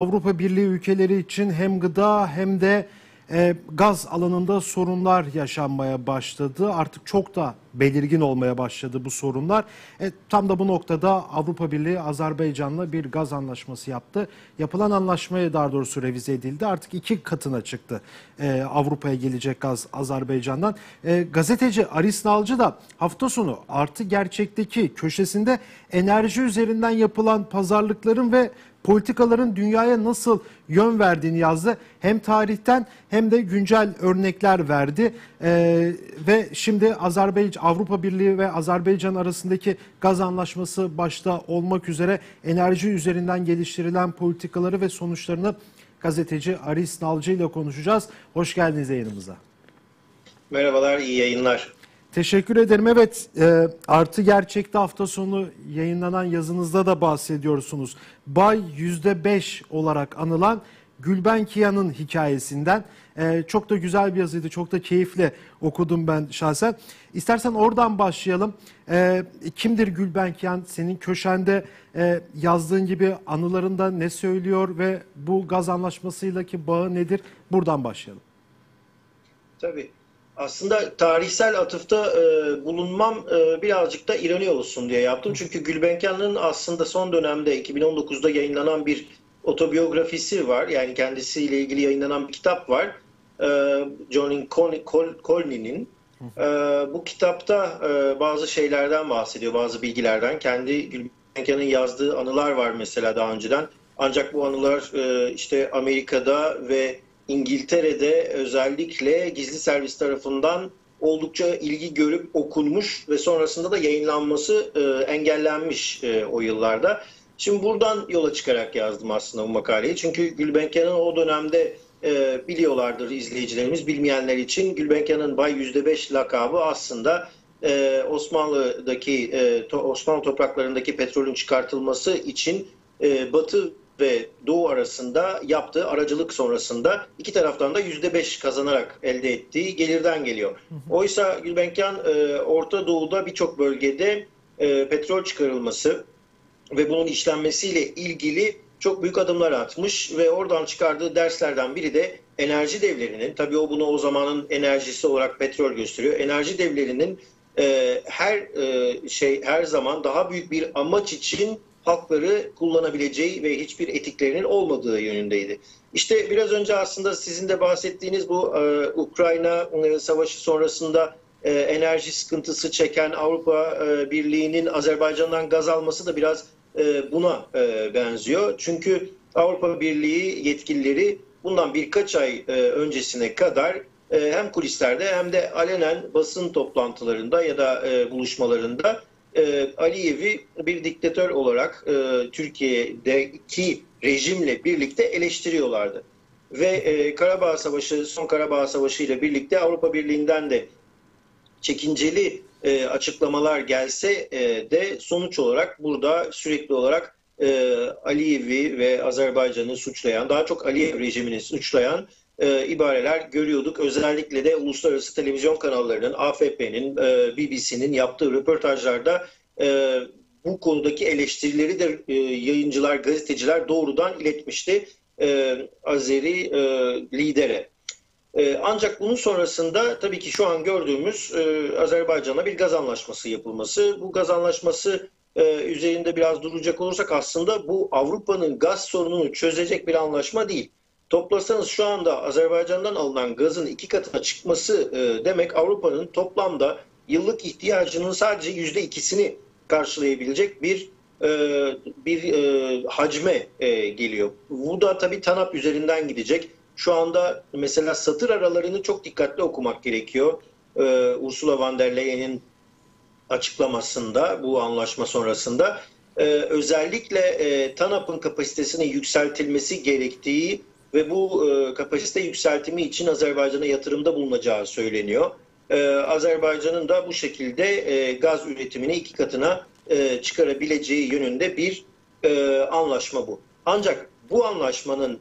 Avrupa Birliği ülkeleri için hem gıda hem de gaz alanında sorunlar yaşanmaya başladı. Artık çok da belirgin olmaya başladı bu sorunlar. Tam da bu noktada Avrupa Birliği Azerbaycan'la bir gaz anlaşması yaptı. Yapılan anlaşmaya daha doğrusu revize edildi. Artık 2 katına çıktı Avrupa'ya gelecek gaz Azerbaycan'dan. Gazeteci Aris Nalcı da hafta sonu Artı Gerçek'teki köşesinde enerji üzerinden yapılan pazarlıkların ve politikaların dünyaya nasıl yön verdiğini yazdı. Hem tarihten hem de güncel örnekler verdi. Ve şimdi Avrupa Birliği ve Azerbaycan arasındaki gaz anlaşması başta olmak üzere enerji üzerinden geliştirilen politikaları ve sonuçlarını gazeteci Aris Nalcı ile konuşacağız. Hoş geldiniz yayınımıza. Merhabalar, iyi yayınlar. Teşekkür ederim. Evet, Artı Gerçek'te hafta sonu yayınlanan yazınızda da bahsediyorsunuz. Bay %5 olarak anılan Gülbenkian'ın hikayesinden. Çok da güzel bir yazıydı, çok da keyifle okudum ben şahsen. İstersen oradan başlayalım. Kimdir Gülbenkian? Senin köşende yazdığın gibi anılarında ne söylüyor ve bu gaz anlaşmasıyla bağı nedir? Buradan başlayalım. Tabii. Aslında tarihsel atıfta bulunmam birazcık da ironi olsun diye yaptım. Çünkü Gülbenkian'ın aslında son dönemde 2019'da yayınlanan bir otobiyografisi var. Yani kendisiyle ilgili yayınlanan bir kitap var. John Connelly'nin. Bu kitapta bazı şeylerden bahsediyor, bazı bilgilerden. Kendi Gülbenkian'ın yazdığı anılar var mesela daha önceden. Ancak bu anılar işte Amerika'da ve İngiltere'de özellikle gizli servis tarafından oldukça ilgi görüp okunmuş ve sonrasında da yayınlanması engellenmiş o yıllarda. Şimdi buradan yola çıkarak yazdım aslında bu makaleyi. Çünkü Gülbenkian'ın o dönemde biliyorlardır izleyicilerimiz, bilmeyenler için Gülbenkian'ın Bay %5 lakabı aslında Osmanlı topraklarındaki petrolün çıkartılması için Batı ve Doğu arasında yaptığı aracılık sonrasında iki taraftan da %5 kazanarak elde ettiği gelirden geliyor. Oysa Gülbenkian Orta Doğu'da birçok bölgede petrol çıkarılması ve bunun işlenmesiyle ilgili çok büyük adımlar atmış ve oradan çıkardığı derslerden biri de enerji devlerinin, tabii bunu o zamanın enerjisi olarak petrol gösteriyor, enerji devlerinin her zaman daha büyük bir amaç için halkları kullanabileceği ve hiçbir etiklerinin olmadığı yönündeydi. İşte biraz önce aslında sizin de bahsettiğiniz bu Ukrayna Savaşı sonrasında enerji sıkıntısı çeken Avrupa Birliği'nin Azerbaycan'dan gaz alması da biraz buna benziyor. Çünkü Avrupa Birliği yetkilileri bundan birkaç ay öncesine kadar hem kulislerde hem de alenen basın toplantılarında ya da buluşmalarında Aliyev'i bir diktatör olarak Türkiye'deki rejimle birlikte eleştiriyorlardı. Ve son Karabağ Savaşı ile birlikte Avrupa Birliği'nden de çekinceli açıklamalar gelse de sonuç olarak burada sürekli olarak Aliyev'i ve Azerbaycan'ı suçlayan, daha çok Aliyev rejimini suçlayan ibareler görüyorduk. Özellikle de uluslararası televizyon kanallarının, AFP'nin, BBC'nin yaptığı röportajlarda bu konudaki eleştirileri de yayıncılar, gazeteciler doğrudan iletmişti Azeri lidere. Ancak bunun sonrasında tabii ki şu an gördüğümüz Azerbaycan'la bir gaz anlaşması yapılması. Bu gaz anlaşması üzerinde biraz duracak olursak aslında bu Avrupa'nın gaz sorununu çözecek bir anlaşma değil. Toplasanız şu anda Azerbaycan'dan alınan gazın 2 katına çıkması demek Avrupa'nın toplamda yıllık ihtiyacının sadece %2'sini karşılayabilecek bir hacme geliyor. Bu da tabii TANAP üzerinden gidecek. Şu anda mesela satır aralarını çok dikkatli okumak gerekiyor. Ursula von der Leyen'in açıklamasında bu anlaşma sonrasında özellikle TANAP'ın kapasitesinin yükseltilmesi gerektiği ve bu kapasite yükseltimi için Azerbaycan'a yatırımda bulunacağı söyleniyor. Azerbaycan'ın da bu şekilde gaz üretimini 2 katına çıkarabileceği yönünde bir anlaşma bu. Ancak bu anlaşmanın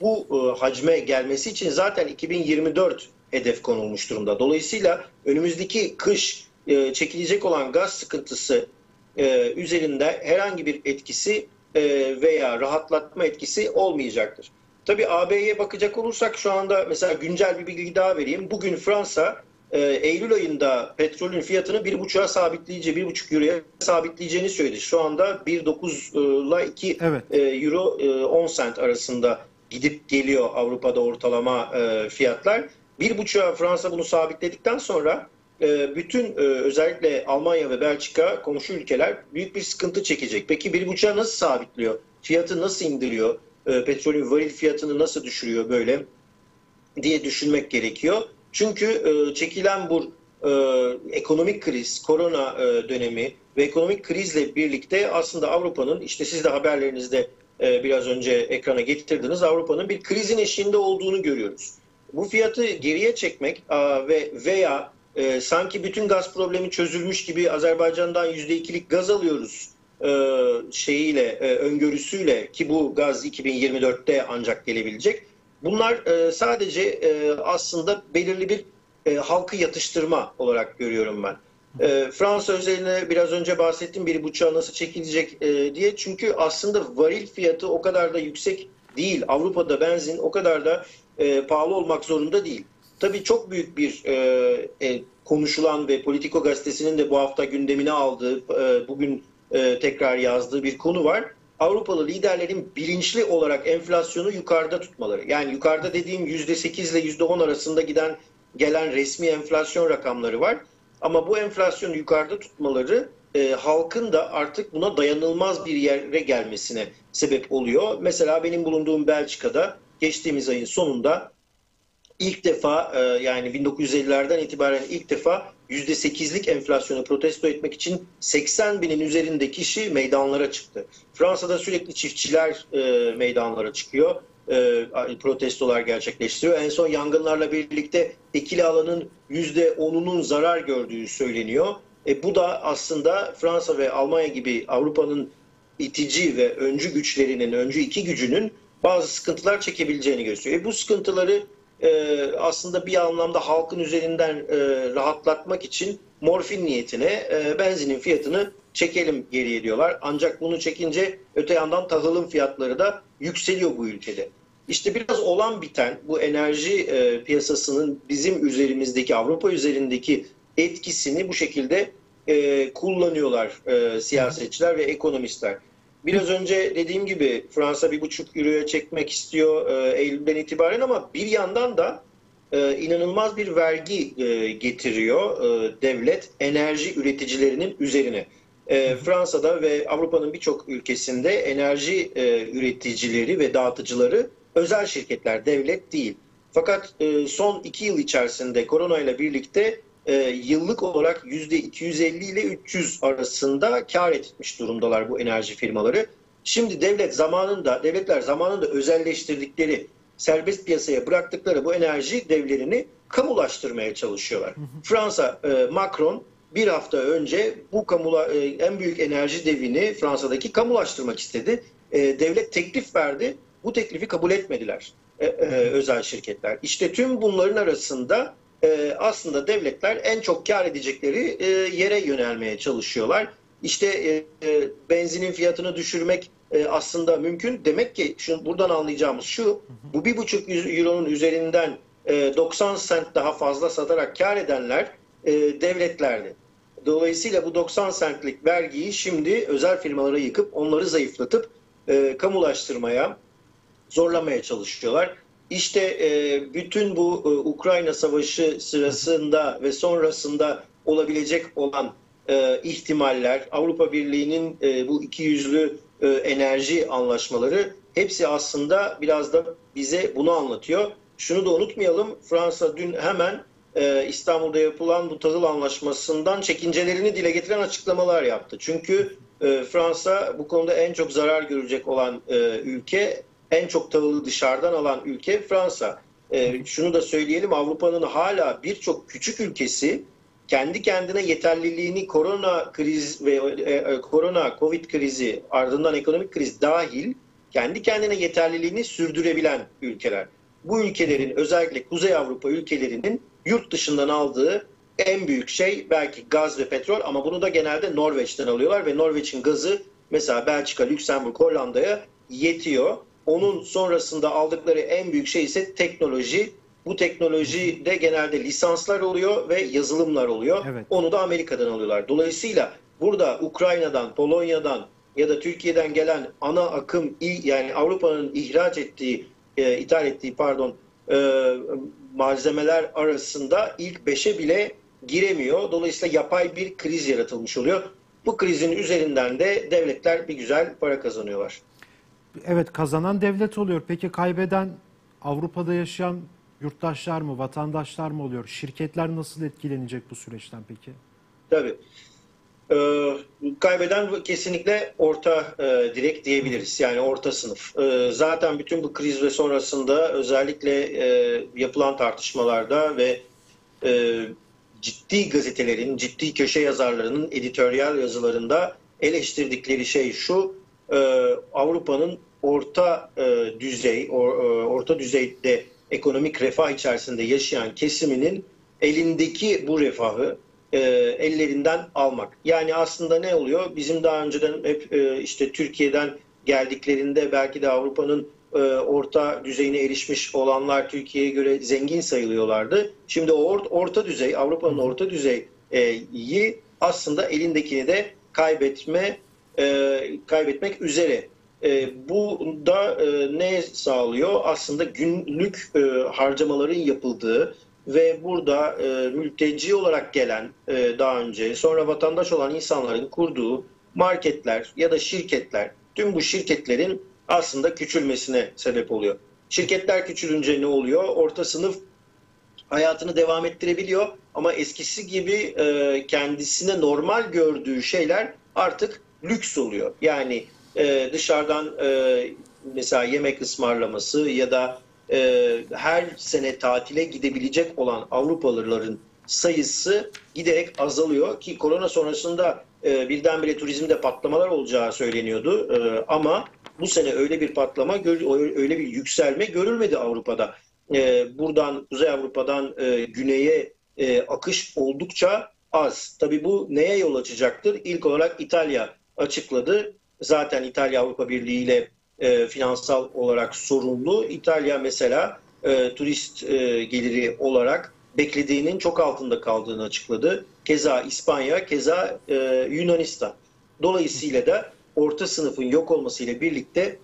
bu hacme gelmesi için zaten 2024 hedef konulmuş durumda. Dolayısıyla önümüzdeki kış çekilecek olan gaz sıkıntısı üzerinde herhangi bir etkisi veya rahatlatma etkisi olmayacaktır. Tabii AB'ye bakacak olursak şu anda mesela güncel bir bilgi daha vereyim. Bugün Fransa Eylül ayında petrolün fiyatını 1,5'a sabitleyici, 1,5 euroya sabitleyeceğini söyledi. Şu anda 1,9 ile 2 euro 10 sent arasında gidip geliyor Avrupa'da ortalama fiyatlar. 1,5'a Fransa bunu sabitledikten sonra bütün özellikle Almanya ve Belçika komşu ülkeler büyük bir sıkıntı çekecek. Peki 1,5'a nasıl sabitliyor? Fiyatı nasıl indiriyor? Petrolün varil fiyatını nasıl düşürüyor böyle diye düşünmek gerekiyor. Çünkü çekilen bu ekonomik kriz, korona dönemi ve ekonomik krizle birlikte aslında Avrupa'nın, işte siz de haberlerinizde biraz önce ekrana getirdiniz, Avrupa'nın bir krizin eşiğinde olduğunu görüyoruz. Bu fiyatı geriye çekmek veya sanki bütün gaz problemi çözülmüş gibi Azerbaycan'dan %2'lik gaz alıyoruz öngörüsüyle ki bu gaz 2024'te ancak gelebilecek. Bunlar sadece aslında belirli bir halkı yatıştırma olarak görüyorum ben. Fransa özeline biraz önce bahsettim, 1,5'a nasıl çekilecek diye. Çünkü aslında varil fiyatı o kadar da yüksek değil. Avrupa'da benzin o kadar da pahalı olmak zorunda değil. Tabii çok büyük bir konuşulan ve Politico gazetesinin de bu hafta gündemine aldığı, bugün tekrar yazdığı bir konu var. Avrupalı liderlerin bilinçli olarak enflasyonu yukarıda tutmaları. Yani yukarıda dediğim %8 ile %10 arasında gelen resmi enflasyon rakamları var. Ama bu enflasyonu yukarıda tutmaları halkın da artık buna dayanılmaz bir yere gelmesine sebep oluyor. Mesela benim bulunduğum Belçika'da geçtiğimiz ayın sonunda ilk defa yani 1950'lerden itibaren ilk defa %8'lik enflasyonu protesto etmek için 80 binin üzerinde kişi meydanlara çıktı. Fransa'da sürekli çiftçiler meydanlara çıkıyor, protestolar gerçekleştiriyor. En son yangınlarla birlikte ekili alanın %10'unun zarar gördüğü söyleniyor. Bu da aslında Fransa ve Almanya gibi Avrupa'nın itici ve öncü güçlerinin, öncü iki gücünün bazı sıkıntılar çekebileceğini gösteriyor. Bu sıkıntıları aslında bir anlamda halkın üzerinden rahatlatmak için morfin niyetine benzinin fiyatını çekelim geriye diyorlar. Ancak bunu çekince öte yandan tahılın fiyatları da yükseliyor bu ülkede. İşte biraz olan biten bu enerji piyasasının bizim üzerimizdeki, Avrupa üzerindeki etkisini bu şekilde kullanıyorlar siyasetçiler ve ekonomistler. Biraz önce dediğim gibi Fransa 1,5 euroya çekmek istiyor Eylül'den itibaren ama bir yandan da inanılmaz bir vergi getiriyor devlet enerji üreticilerinin üzerine. Fransa'da ve Avrupa'nın birçok ülkesinde enerji üreticileri ve dağıtıcıları özel şirketler, devlet değil. Fakat son 2 yıl içerisinde koronayla birlikte yıllık olarak %250 ile 300 arasında kar etmiş durumdalar bu enerji firmaları. Şimdi devletler zamanında özelleştirdikleri, serbest piyasaya bıraktıkları bu enerji devlerini kamulaştırmaya çalışıyorlar. Fransa, Macron bir hafta önce bu en büyük enerji devini Fransa'daki kamulaştırmak istedi. Devlet teklif verdi. Bu teklifi kabul etmediler özel şirketler. İşte tüm bunların arasında aslında devletler en çok kar edecekleri yere yönelmeye çalışıyorlar. İşte benzinin fiyatını düşürmek aslında mümkün. Demek ki buradan anlayacağımız şu, bu 1,5 euronun üzerinden 90 sent daha fazla satarak kar edenler devletlerdi. Dolayısıyla bu 90 sentlik vergiyi şimdi özel firmalara yıkıp onları zayıflatıp kamulaştırmaya, zorlamaya çalışıyorlar. İşte bütün bu Ukrayna Savaşı sırasında ve sonrasında olabilecek olan ihtimaller, Avrupa Birliği'nin bu ikiyüzlü enerji anlaşmaları hepsi aslında biraz da bize bunu anlatıyor. Şunu da unutmayalım, Fransa dün hemen İstanbul'da yapılan bu tahıl anlaşmasından çekincelerini dile getiren açıklamalar yaptı. Çünkü Fransa bu konuda en çok zarar görecek olan ülke. En çok tahılı dışarıdan alan ülke Fransa. Şunu da söyleyelim, Avrupa'nın hala birçok küçük ülkesi kendi kendine yeterliliğini korona kriz ve Covid krizi ardından ekonomik kriz dahil kendi kendine yeterliliğini sürdürebilen ülkeler. Bu ülkelerin özellikle Kuzey Avrupa ülkelerinin yurt dışından aldığı en büyük şey belki gaz ve petrol ama bunu da genelde Norveç'ten alıyorlar ve Norveç'in gazı mesela Belçika, Lüksemburg, Hollanda'ya yetiyor. Onun sonrasında aldıkları en büyük şey ise teknoloji. Bu teknolojide genelde lisanslar oluyor ve yazılımlar oluyor. Evet. Onu da Amerika'dan alıyorlar. Dolayısıyla burada Ukrayna'dan, Polonya'dan ya da Türkiye'den gelen ana akım, yani Avrupa'nın ithal ettiği malzemeler arasında ilk 5'e bile giremiyor. Dolayısıyla yapay bir kriz yaratılmış oluyor. Bu krizin üzerinden de devletler bir güzel para kazanıyorlar. Evet, kazanan devlet oluyor. Peki kaybeden Avrupa'da yaşayan yurttaşlar mı, vatandaşlar mı oluyor? Şirketler nasıl etkilenecek bu süreçten peki? Tabii. Kaybeden kesinlikle orta direkt diyebiliriz. Yani orta sınıf. Zaten bütün bu kriz ve sonrasında özellikle yapılan tartışmalarda ve ciddi gazetelerin, ciddi köşe yazarlarının editoryal yazılarında eleştirdikleri şey şu: Avrupa'nın orta düzeyde ekonomik refah içerisinde yaşayan kesiminin elindeki bu refahı ellerinden almak. Yani aslında ne oluyor? Bizim daha önceden hep işte Türkiye'den geldiklerinde belki de Avrupa'nın orta düzeyine erişmiş olanlar Türkiye'ye göre zengin sayılıyorlardı. Şimdi orta düzey, Avrupa'nın orta düzeyi aslında elindekini de kaybetmek üzere. Bu da ne sağlıyor? Aslında günlük harcamaların yapıldığı ve burada mülteci olarak gelen, daha önce sonra vatandaş olan insanların kurduğu marketler ya da şirketler, tüm bu şirketlerin aslında küçülmesine sebep oluyor. Şirketler küçülünce ne oluyor? Orta sınıf hayatını devam ettirebiliyor ama eskisi gibi kendisine normal gördüğü şeyler artık lüks oluyor. Yani dışarıdan mesela yemek ısmarlaması ya da her sene tatile gidebilecek olan Avrupalıların sayısı giderek azalıyor ki korona sonrasında birdenbire turizmde patlamalar olacağı söyleniyordu ama bu sene öyle bir patlama, öyle bir yükselme görülmedi Avrupa'da. Buradan, Kuzey Avrupa'dan güneye akış oldukça az. Tabii bu neye yol açacaktır? İlk olarak İtalya açıkladı. Zaten İtalya Avrupa Birliği ile finansal olarak sorumlu. İtalya mesela turist geliri olarak beklediğinin çok altında kaldığını açıkladı. Keza İspanya, keza Yunanistan. Dolayısıyla da orta sınıfın yok olmasıyla birlikte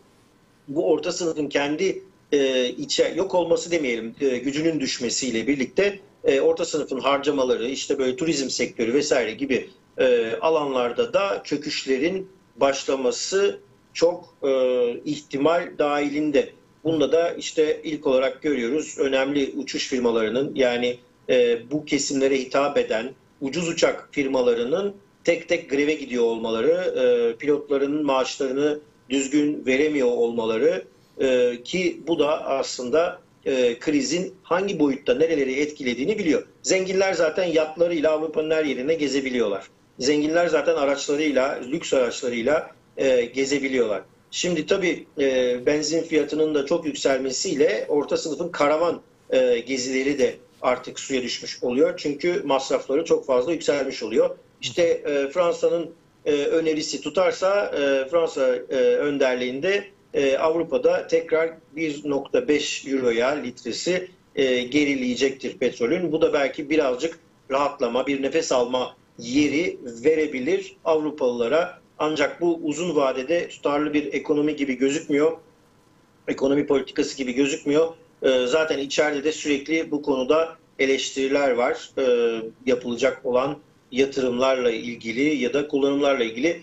bu orta sınıfın kendi yok olması demeyelim, gücünün düşmesiyle birlikte orta sınıfın harcamaları, işte böyle turizm sektörü vesaire gibi alanlarda da çöküşlerin başlaması çok ihtimal dahilinde. Bunda da işte ilk olarak görüyoruz önemli uçuş firmalarının, yani bu kesimlere hitap eden ucuz uçak firmalarının tek tek greve gidiyor olmaları, pilotlarının maaşlarını düzgün veremiyor olmaları ki bu da aslında krizin hangi boyutta nereleri etkilediğini biliyor. Zenginler zaten yatlarıyla Avrupa'nın her yerine gezebiliyorlar. Zenginler zaten araçlarıyla, lüks araçlarıyla gezebiliyorlar. Şimdi tabii benzin fiyatının da çok yükselmesiyle orta sınıfın karavan gezileri de artık suya düşmüş oluyor. Çünkü masrafları çok fazla yükselmiş oluyor. İşte Fransa'nın önerisi tutarsa Fransa önderliğinde Avrupa'da tekrar 1,5 euroya litresi gerileyecektir petrolün. Bu da belki birazcık rahatlama, bir nefes alma yeri verebilir Avrupalılara. Ancak bu uzun vadede tutarlı bir ekonomi gibi gözükmüyor. Ekonomi politikası gibi gözükmüyor. Zaten içeride de sürekli bu konuda eleştiriler var. Yapılacak olan yatırımlarla ilgili ya da kullanımlarla ilgili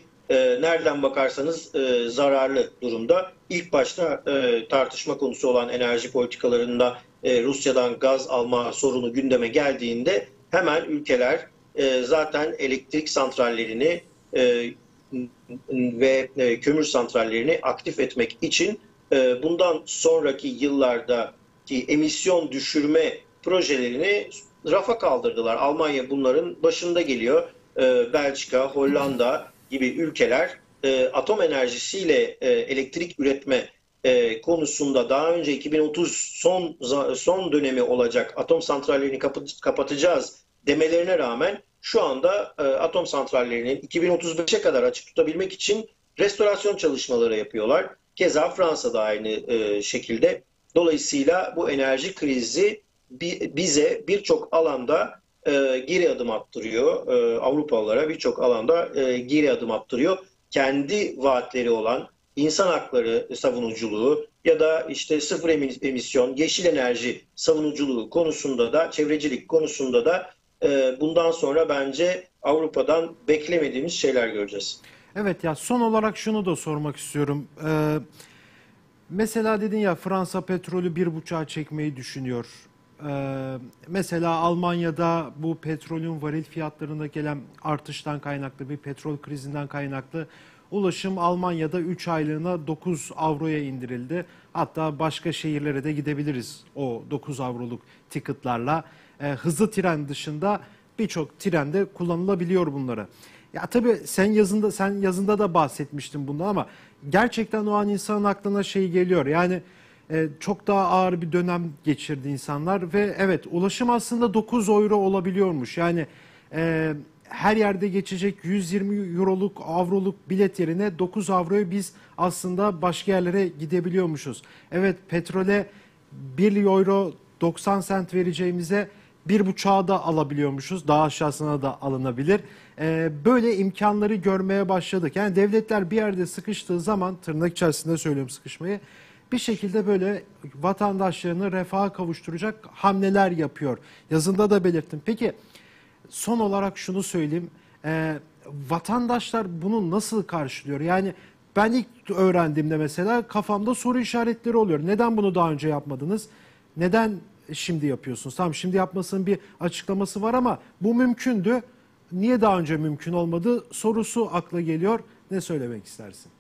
nereden bakarsanız zararlı durumda. İlk başta tartışma konusu olan enerji politikalarında Rusya'dan gaz alma sorunu gündeme geldiğinde hemen ülkeler zaten elektrik santrallerini ve kömür santrallerini aktif etmek için bundan sonraki yıllardaki emisyon düşürme projelerini rafa kaldırdılar. Almanya bunların başında geliyor. Belçika, Hollanda gibi ülkeler atom enerjisiyle elektrik üretme konusunda daha önce 2030 son dönemi olacak atom santrallerini kapatacağız demelerine rağmen şu anda atom santrallerinin 2035'e kadar açık tutabilmek için restorasyon çalışmaları yapıyorlar. Keza Fransa'da aynı şekilde. Dolayısıyla bu enerji krizi bize birçok alanda geri adım attırıyor. Avrupalılara birçok alanda geri adım attırıyor. Kendi vaatleri olan insan hakları savunuculuğu ya da işte sıfır emisyon, yeşil enerji savunuculuğu konusunda da, çevrecilik konusunda da bundan sonra bence Avrupa'dan beklemediğimiz şeyler göreceğiz. Evet ya, son olarak şunu da sormak istiyorum. Mesela dedin ya, Fransa petrolü 1,5'a çekmeyi düşünüyor. Mesela Almanya'da bu petrolün varil fiyatlarında gelen artıştan kaynaklı, bir petrol krizinden kaynaklı ulaşım Almanya'da 3 aylığına 9 avroya indirildi. Hatta başka şehirlere de gidebiliriz o 9 avroluk ticketlarla. Hızlı tren dışında birçok trende kullanılabiliyor bunları. Ya tabii sen yazında da bahsetmiştin bundan, ama gerçekten o an insanın aklına şey geliyor. Yani çok daha ağır bir dönem geçirdi insanlar ve evet, ulaşım aslında 9 euro olabiliyormuş. Yani her yerde geçecek 120 euroluk, avroluk bilet yerine 9 avroya biz aslında başka yerlere gidebiliyormuşuz. Evet, petrole 1 euro 90 cent vereceğimize 1,5'a da alabiliyormuşuz. Daha aşağısına da alınabilir. Böyle imkanları görmeye başladık. Yani devletler bir yerde sıkıştığı zaman, tırnak içerisinde söylüyorum sıkışmayı, bir şekilde böyle vatandaşlarını refaha kavuşturacak hamleler yapıyor. Yazında da belirttim. Peki son olarak şunu söyleyeyim. Vatandaşlar bunu nasıl karşılıyor? Yani ben ilk öğrendiğimde mesela kafamda soru işaretleri oluyor. Neden bunu daha önce yapmadınız? Neden şimdi yapıyorsunuz? Tamam, şimdi yapmasının bir açıklaması var ama bu mümkündü. Niye daha önce mümkün olmadı sorusu akla geliyor. Ne söylemek istersin?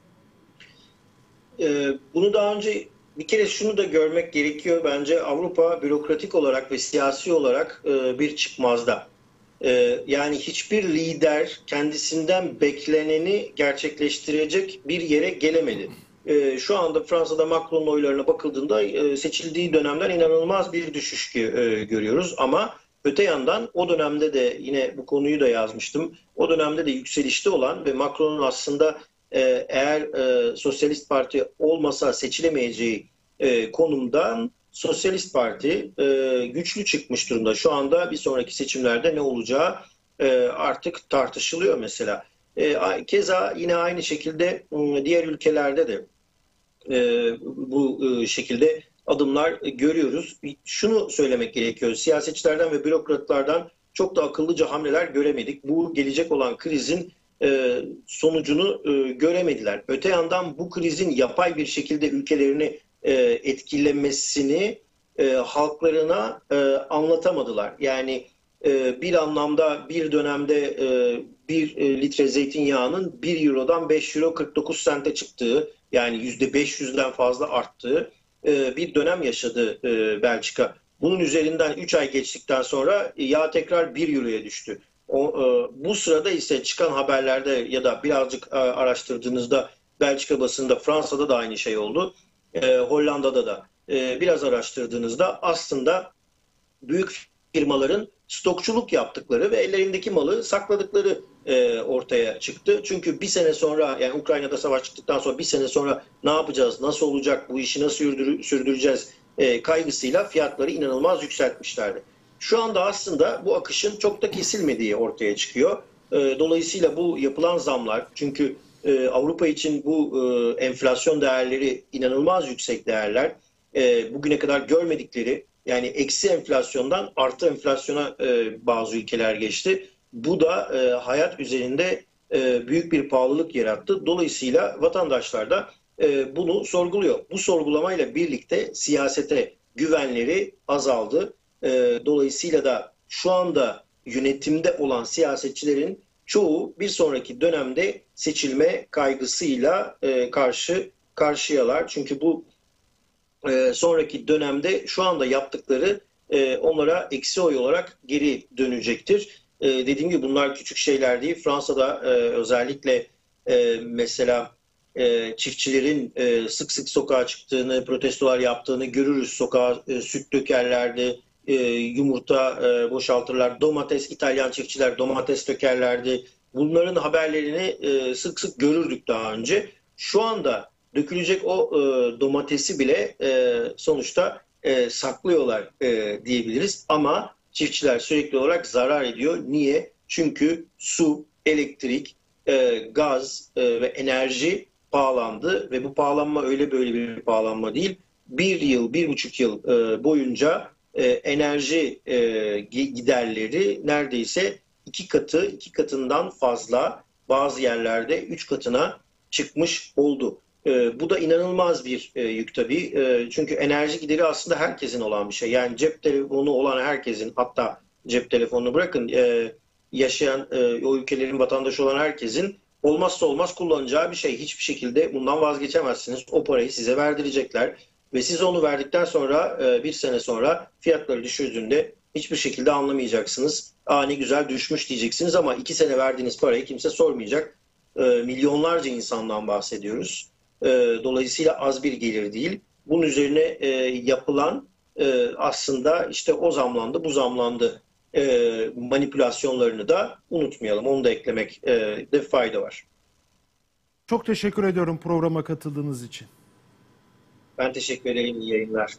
Bunu daha önce bir kere şunu da görmek gerekiyor. Bence Avrupa bürokratik olarak ve siyasi olarak bir çıkmazda. Yani hiçbir lider kendisinden bekleneni gerçekleştirecek bir yere gelemedi. Şu anda Fransa'da Macron'un oylarına bakıldığında seçildiği dönemden inanılmaz bir düşüş görüyoruz. Ama öte yandan o dönemde de, yine bu konuyu da yazmıştım, o dönemde de yükselişte olan ve Macron'un aslında eğer Sosyalist Parti olmasa seçilemeyeceği konumdan Sosyalist Parti güçlü çıkmış durumda. Şu anda bir sonraki seçimlerde ne olacağı artık tartışılıyor mesela. Keza yine aynı şekilde diğer ülkelerde de bu şekilde adımlar görüyoruz. Şunu söylemek gerekiyor. Siyasetçilerden ve bürokratlardan çok da akıllıca hamleler göremedik. Bu gelecek olan krizin sonucunu göremediler. Öte yandan bu krizin yapay bir şekilde ülkelerini etkilemesini halklarına anlatamadılar. Yani bir anlamda bir dönemde 1 litre zeytinyağının 1 Euro'dan 5 Euro 49 sente çıktığı, yani %500'den fazla arttığı bir dönem yaşadı Belçika. Bunun üzerinden 3 ay geçtikten sonra yağ tekrar 1 Euro'ya düştü. Bu sırada ise çıkan haberlerde ya da birazcık araştırdığınızda Belçika basında, Fransa'da da aynı şey oldu. Hollanda'da da biraz araştırdığınızda aslında büyük firmaların stokçuluk yaptıkları ve ellerindeki malı sakladıkları ortaya çıktı. Çünkü bir sene sonra, yani Ukrayna'da savaş çıktıktan sonra bir sene sonra ne yapacağız, nasıl olacak, bu işi nasıl sürdüreceğiz kaygısıyla fiyatları inanılmaz yükseltmişlerdi. Şu anda aslında bu akışın çok da kesilmediği ortaya çıkıyor. Dolayısıyla bu yapılan zamlar, çünkü Avrupa için bu enflasyon değerleri inanılmaz yüksek değerler. Bugüne kadar görmedikleri, yani eksi enflasyondan artı enflasyona bazı ülkeler geçti. Bu da hayat üzerinde büyük bir pahalılık yarattı. Dolayısıyla vatandaşlar da bunu sorguluyor. Bu sorgulamayla birlikte siyasete güvenleri azaldı. Dolayısıyla da şu anda yönetimde olan siyasetçilerin çoğu bir sonraki dönemde seçilme kaygısıyla karşıyalar. Çünkü bu sonraki dönemde şu anda yaptıkları onlara eksi oy olarak geri dönecektir. Dediğim gibi bunlar küçük şeyler değil. Fransa'da özellikle mesela çiftçilerin sık sık sokağa çıktığını, protestolar yaptığını görürüz. Sokağa süt dökerlerdi, yumurta boşaltırlar, domates, İtalyan çiftçiler domates dökerlerdi, bunların haberlerini sık sık görürdük daha önce. Şu anda dökülecek o domatesi bile sonuçta saklıyorlar diyebiliriz. Ama çiftçiler sürekli olarak zarar ediyor. Niye? Çünkü su, elektrik, gaz ve enerji pahalandı ve bu pahalanma öyle böyle bir pahalanma değil. Bir yıl, 1,5 yıl boyunca enerji giderleri neredeyse 2 katı, 2 katından fazla, bazı yerlerde 3 katına çıkmış oldu. Bu da inanılmaz bir yük tabii. Çünkü enerji gideri aslında herkesin olan bir şey. Yani cep telefonu olan herkesin, hatta cep telefonunu bırakın, yaşayan o ülkelerin vatandaşı olan herkesin olmazsa olmaz kullanacağı bir şey. Hiçbir şekilde bundan vazgeçemezsiniz. O parayı size verdirecekler ve siz onu verdikten sonra bir sene sonra fiyatları düşürdüğünde hiçbir şekilde anlamayacaksınız. Aa ne güzel düşmüş diyeceksiniz ama 2 sene verdiğiniz parayı kimse sormayacak. Milyonlarca insandan bahsediyoruz. Dolayısıyla az bir gelir değil. Bunun üzerine yapılan aslında işte o zamlandı, bu zamlandı manipülasyonlarını da unutmayalım. Onu da eklemekte fayda var. Çok teşekkür ediyorum programa katıldığınız için. Ben teşekkür ederim. İyi yayınlar.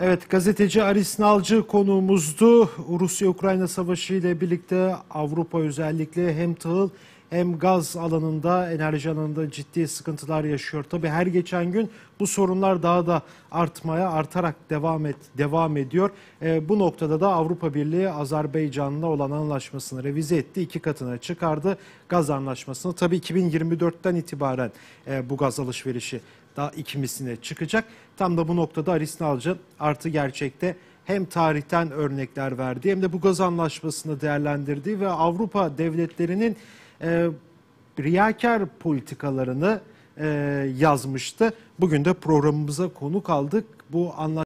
Evet, gazeteci Aris Nalcı konuğumuzdu. Rusya-Ukrayna savaşı ile birlikte Avrupa özellikle hem tahıl hem gaz alanında, enerji alanında ciddi sıkıntılar yaşıyor. Tabii her geçen gün bu sorunlar daha da artarak devam ediyor. Bu noktada da Avrupa Birliği Azerbaycan'la olan anlaşmasını revize etti. 2 katına çıkardı gaz anlaşmasını. Tabii 2024'ten itibaren bu gaz alışverişi daha 2 misline çıkacak. Tam da bu noktada Aris Nalcı artı gerçekte hem tarihten örnekler verdi hem de bu gaz anlaşmasını değerlendirdi ve Avrupa devletlerinin riyakar politikalarını yazmıştı. Bugün de programımıza konuk aldık. Bu anlaşma